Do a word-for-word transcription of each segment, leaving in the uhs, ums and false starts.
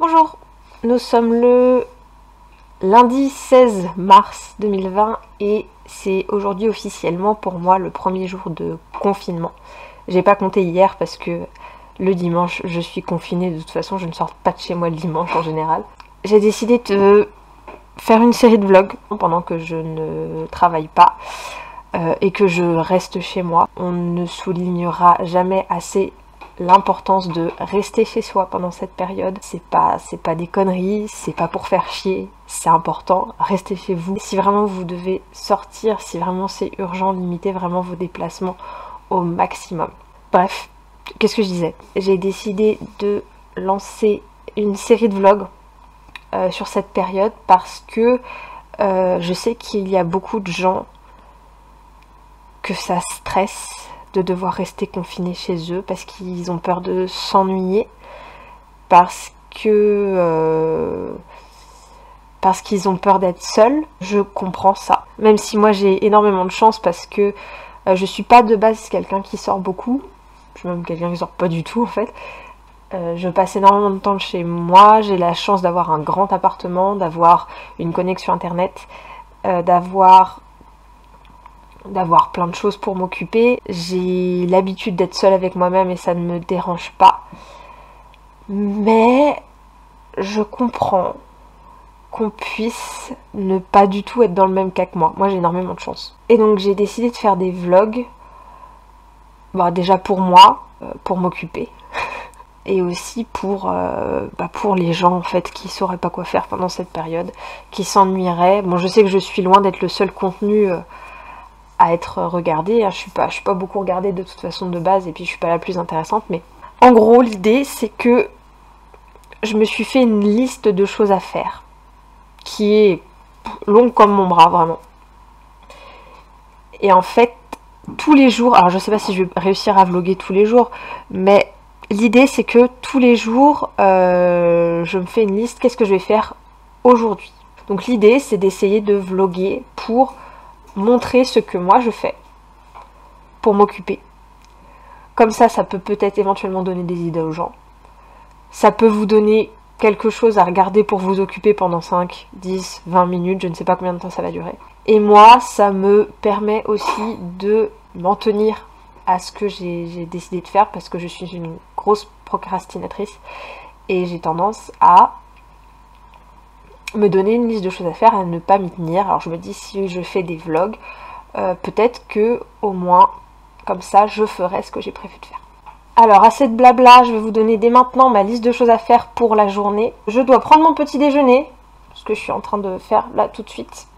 Bonjour, nous sommes le lundi seize mars deux mille vingt et c'est aujourd'hui officiellement pour moi le premier jour de confinement. J'ai pas compté hier parce que le dimanche je suis confinée, de toute façon je ne sors pas de chez moi le dimanche en général. J'ai décidé de faire une série de vlogs pendant que je ne travaille pas euh, et que je reste chez moi. On ne soulignera jamais assez l'importance de rester chez soi pendant cette période. C'est pas, c'est pas des conneries, c'est pas pour faire chier, c'est important, restez chez vous. Si vraiment vous devez sortir, si vraiment c'est urgent, limitez vraiment vos déplacements au maximum. Bref, qu'est-ce que je disais? J'ai décidé de lancer une série de vlogs euh, sur cette période parce que euh, je sais qu'il y a beaucoup de gens que ça stresse de devoir rester confinés chez eux parce qu'ils ont peur de s'ennuyer, parce que euh, parce qu'ils ont peur d'être seuls. Je comprends ça, même si moi j'ai énormément de chance parce que euh, je suis pas de base quelqu'un qui sort beaucoup, je suis même quelqu'un qui sort pas du tout en fait. Euh, je passe énormément de temps chez moi, j'ai la chance d'avoir un grand appartement, d'avoir une connexion internet, euh, d'avoir d'avoir plein de choses pour m'occuper. J'ai l'habitude d'être seule avec moi-même et ça ne me dérange pas. Mais je comprends qu'on puisse ne pas du tout être dans le même cas que moi. Moi j'ai énormément de chance. Et donc j'ai décidé de faire des vlogs, bon, déjà pour moi, pour m'occuper. Et aussi pour, euh, bah pour les gens en fait qui ne sauraient pas quoi faire pendant cette période, qui s'ennuieraient. Bon, je sais que je suis loin d'être le seul contenu euh, à être regardée, je suis pas, je suis pas beaucoup regardée de toute façon de base et puis je suis pas la plus intéressante, mais en gros l'idée c'est que je me suis fait une liste de choses à faire qui est longue comme mon bras vraiment, et en fait tous les jours, alors je sais pas si je vais réussir à vlogger tous les jours, mais l'idée c'est que tous les jours euh, je me fais une liste, qu'est-ce que je vais faire aujourd'hui. Donc l'idée c'est d'essayer de vlogger pour montrer ce que moi je fais pour m'occuper. Comme ça, ça peut peut-être éventuellement donner des idées aux gens. Ça peut vous donner quelque chose à regarder pour vous occuper pendant cinq, dix, vingt minutes, je ne sais pas combien de temps ça va durer. Et moi, ça me permet aussi de m'en tenir à ce que j'ai décidé de faire parce que je suis une grosse procrastinatrice et j'ai tendance à me donner une liste de choses à faire, à ne pas m'y tenir. Alors je me dis, si je fais des vlogs, euh, peut-être que au moins comme ça je ferai ce que j'ai prévu de faire. Alors assez de blabla, je vais vous donner dès maintenant ma liste de choses à faire pour la journée. Je dois prendre mon petit déjeuner, ce que je suis en train de faire là tout de suite.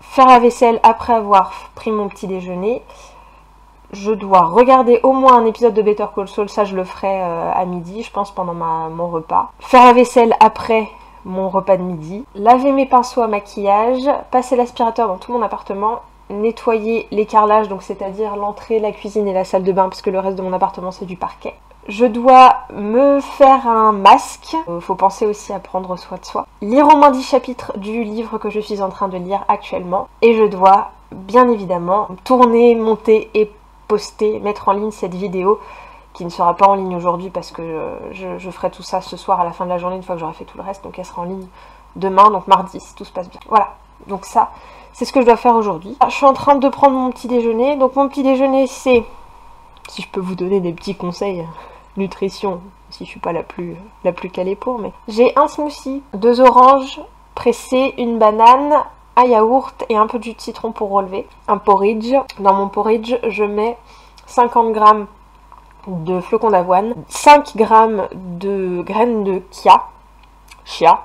Faire la vaisselle après avoir pris mon petit déjeuner. Je dois regarder au moins un épisode de Better Call Saul, ça je le ferai euh, à midi, je pense, pendant ma, mon repas. Faire la vaisselle après mon repas de midi, laver mes pinceaux à maquillage, passer l'aspirateur dans tout mon appartement, nettoyer les carrelages, donc c'est-à-dire l'entrée, la cuisine et la salle de bain, parce que le reste de mon appartement c'est du parquet. Je dois me faire un masque, il faut penser aussi à prendre soin de soi, lire au moins dix chapitres du livre que je suis en train de lire actuellement, et je dois bien évidemment tourner, monter et poster, mettre en ligne cette vidéo qui ne sera pas en ligne aujourd'hui parce que je, je ferai tout ça ce soir à la fin de la journée une fois que j'aurai fait tout le reste, donc elle sera en ligne demain, donc mardi si tout se passe bien. Voilà, donc ça c'est ce que je dois faire aujourd'hui. Je suis en train de prendre mon petit déjeuner, donc mon petit déjeuner c'est, si je peux vous donner des petits conseils nutrition, si je suis pas la plus, la plus calée pour, mais j'ai un smoothie, deux oranges pressées, une banane, un yaourt et un peu de jus de citron pour relever, un porridge. Dans mon porridge je mets cinquante grammes de flocons d'avoine, cinq grammes de graines de chia, chia,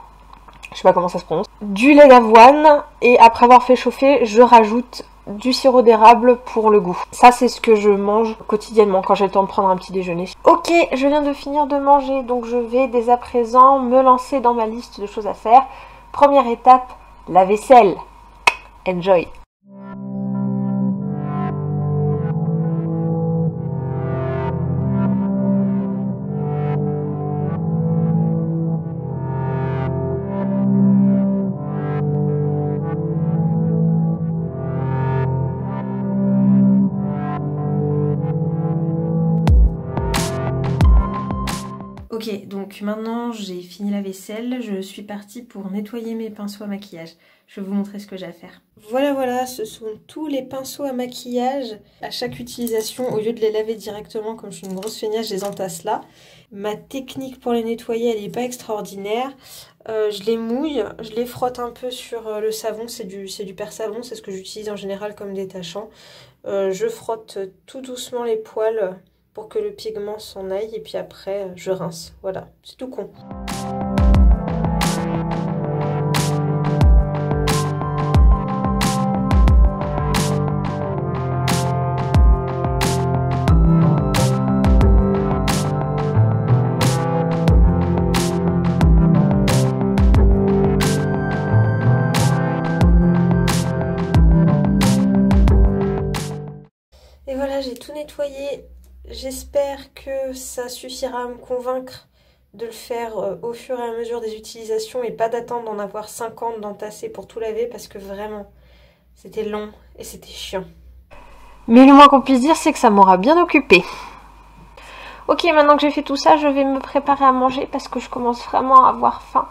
je sais pas comment ça se prononce, du lait d'avoine, et après avoir fait chauffer, je rajoute du sirop d'érable pour le goût. Ça c'est ce que je mange quotidiennement quand j'ai le temps de prendre un petit déjeuner. Ok, je viens de finir de manger, donc je vais dès à présent me lancer dans ma liste de choses à faire. Première étape, la vaisselle. Enjoy! Ok, donc maintenant j'ai fini la vaisselle, je suis partie pour nettoyer mes pinceaux à maquillage. Je vais vous montrer ce que j'ai à faire. Voilà, voilà, ce sont tous les pinceaux à maquillage. À chaque utilisation, au lieu de les laver directement, comme je suis une grosse feignasse, je les entasse là. Ma technique pour les nettoyer, elle n'est pas extraordinaire. Euh, je les mouille, je les frotte un peu sur le savon, c'est du, c'est du perce-savon, c'est ce que j'utilise en général comme détachant. Euh, je frotte tout doucement les poils pour que le pigment s'en aille et puis après je rince. Voilà, c'est tout con. Et voilà, j'ai tout nettoyé. J'espère que ça suffira à me convaincre de le faire au fur et à mesure des utilisations et pas d'attendre d'en avoir cinquante d'entasser pour tout laver parce que vraiment, c'était long et c'était chiant. Mais le moins qu'on puisse dire, c'est que ça m'aura bien occupée. Ok, maintenant que j'ai fait tout ça, je vais me préparer à manger parce que je commence vraiment à avoir faim.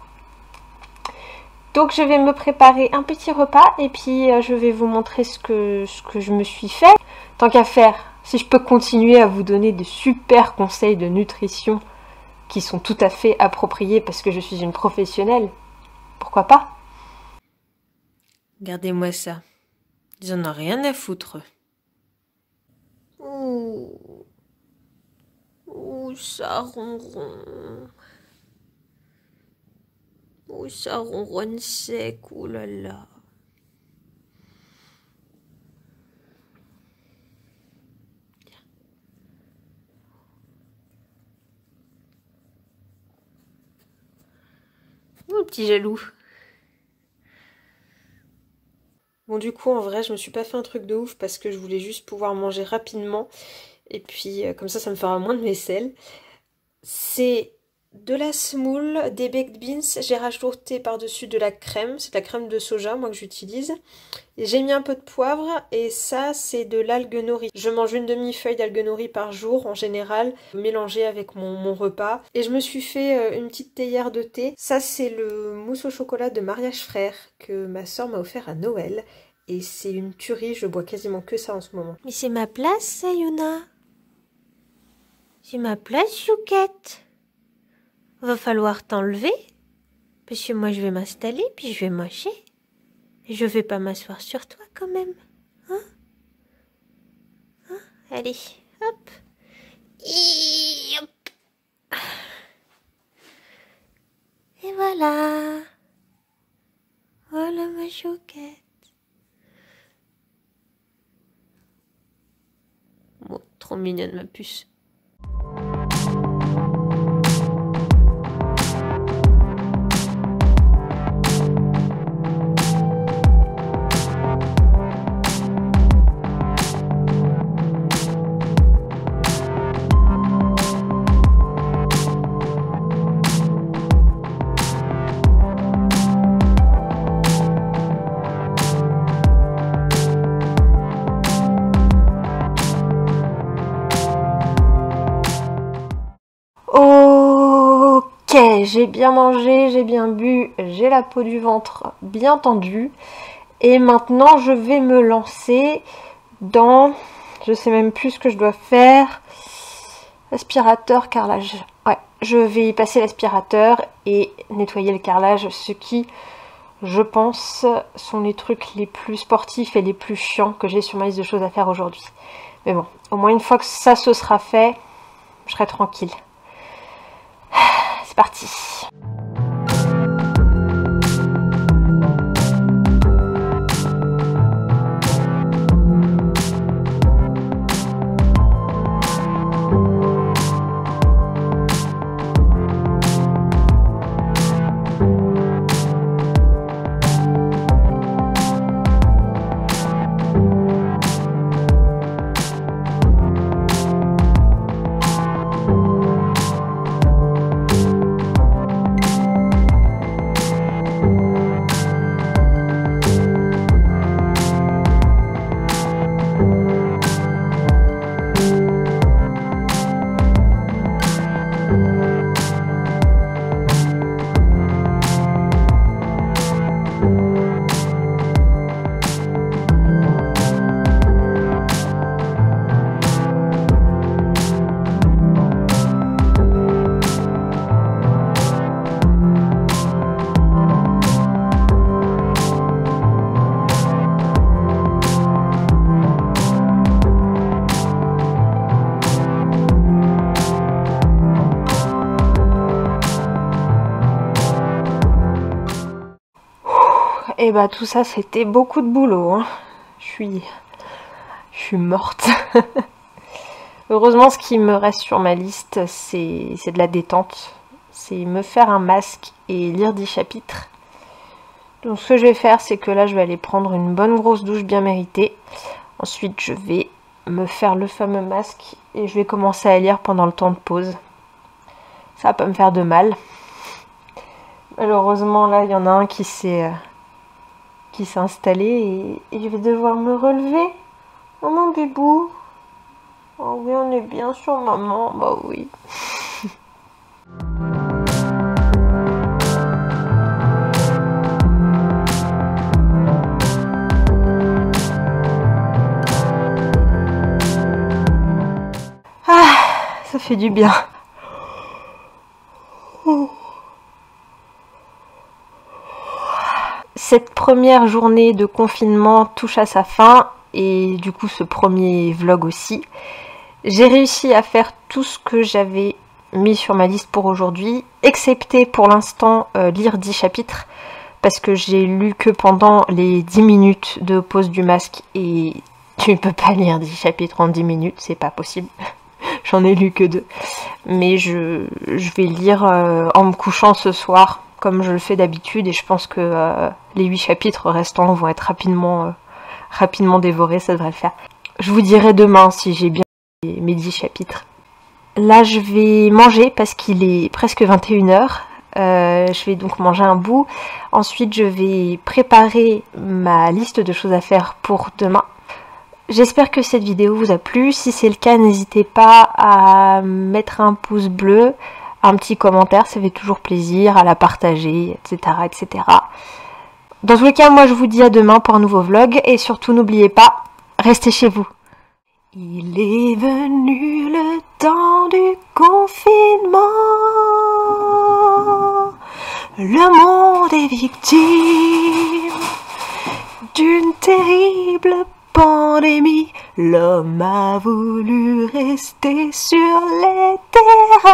Donc je vais me préparer un petit repas et puis je vais vous montrer ce que, ce que je me suis fait. Tant qu'à faire, si je peux continuer à vous donner des super conseils de nutrition qui sont tout à fait appropriés parce que je suis une professionnelle, pourquoi pas? Regardez-moi ça. Ils en ont rien à foutre. Ouh, ouh, ça ronronne. Oh, ça ronronne sec, oh là là. Oh, petit jaloux. Bon, du coup, en vrai, je me suis pas fait un truc de ouf parce que je voulais juste pouvoir manger rapidement. Et puis, comme ça, ça me fera moins de vaisselle. C'est de la semoule, des baked beans, j'ai rajouté par-dessus de la crème, c'est de la crème de soja moi que j'utilise. J'ai mis un peu de poivre et ça c'est de l'algue nori. Je mange une demi-feuille d'algue nori par jour en général, mélangée avec mon, mon repas. Et je me suis fait une petite théière de thé. Ça c'est le mousse au chocolat de Mariage Frères que ma soeur m'a offert à Noël. Et c'est une tuerie, je bois quasiment que ça en ce moment. Mais c'est ma place ça, Yuna. C'est ma place, Youquette. Va falloir t'enlever, parce que moi je vais m'installer, puis je vais mâcher. Et je vais pas m'asseoir sur toi quand même, hein, hein? Allez, hop. Et, hop. Et voilà. Voilà ma chouquette. Bon, trop mignonne ma puce. J'ai bien mangé, j'ai bien bu, j'ai la peau du ventre bien tendue. Et maintenant, je vais me lancer dans... Je sais même plus ce que je dois faire. Aspirateur, carrelage. Ouais, je vais passer l'aspirateur et nettoyer le carrelage. Ce qui, je pense, sont les trucs les plus sportifs et les plus chiants que j'ai sur ma liste de choses à faire aujourd'hui. Mais bon, au moins une fois que ça se sera fait, je serai tranquille. C'est parti. et bah tout ça c'était beaucoup de boulot, hein. Je suis je suis morte. Heureusement, ce qui me reste sur ma liste, c'est de la détente. C'est me faire un masque et lire des chapitres. Donc ce que je vais faire, c'est que là, je vais aller prendre une bonne grosse douche bien méritée. Ensuite, je vais me faire le fameux masque et je vais commencer à lire pendant le temps de pause. Ça va pas me faire de mal. Malheureusement, là, il y en a un qui s'est qui s'est installé et, et je vais devoir me relever. Oh mon bébou! Oh oui, on est bien sûr, maman. Bah oui. Ah, ça fait du bien. Cette première journée de confinement touche à sa fin et du coup ce premier vlog aussi. J'ai réussi à faire tout ce que j'avais mis sur ma liste pour aujourd'hui, excepté pour l'instant euh, lire dix chapitres, parce que j'ai lu que pendant les dix minutes de pause du masque, et tu ne peux pas lire dix chapitres en dix minutes, c'est pas possible. J'en ai lu que deux. Mais je, je vais lire euh, en me couchant ce soir, comme je le fais d'habitude, et je pense que euh, les huit chapitres restants vont être rapidement, euh, rapidement dévorés, ça devrait le faire. Je vous dirai demain si j'ai bien mes dix chapitres. Là je vais manger parce qu'il est presque vingt et une heures, euh, je vais donc manger un bout, ensuite je vais préparer ma liste de choses à faire pour demain. J'espère que cette vidéo vous a plu, si c'est le cas n'hésitez pas à mettre un pouce bleu, un petit commentaire, ça fait toujours plaisir, à la partager, et cetera et cetera. Dans tous les cas, moi je vous dis à demain pour un nouveau vlog et surtout n'oubliez pas, restez chez vous. Il est venu le temps du confinement, le monde est victime d'une terrible pandémie, l'homme a voulu rester sur les terrasses.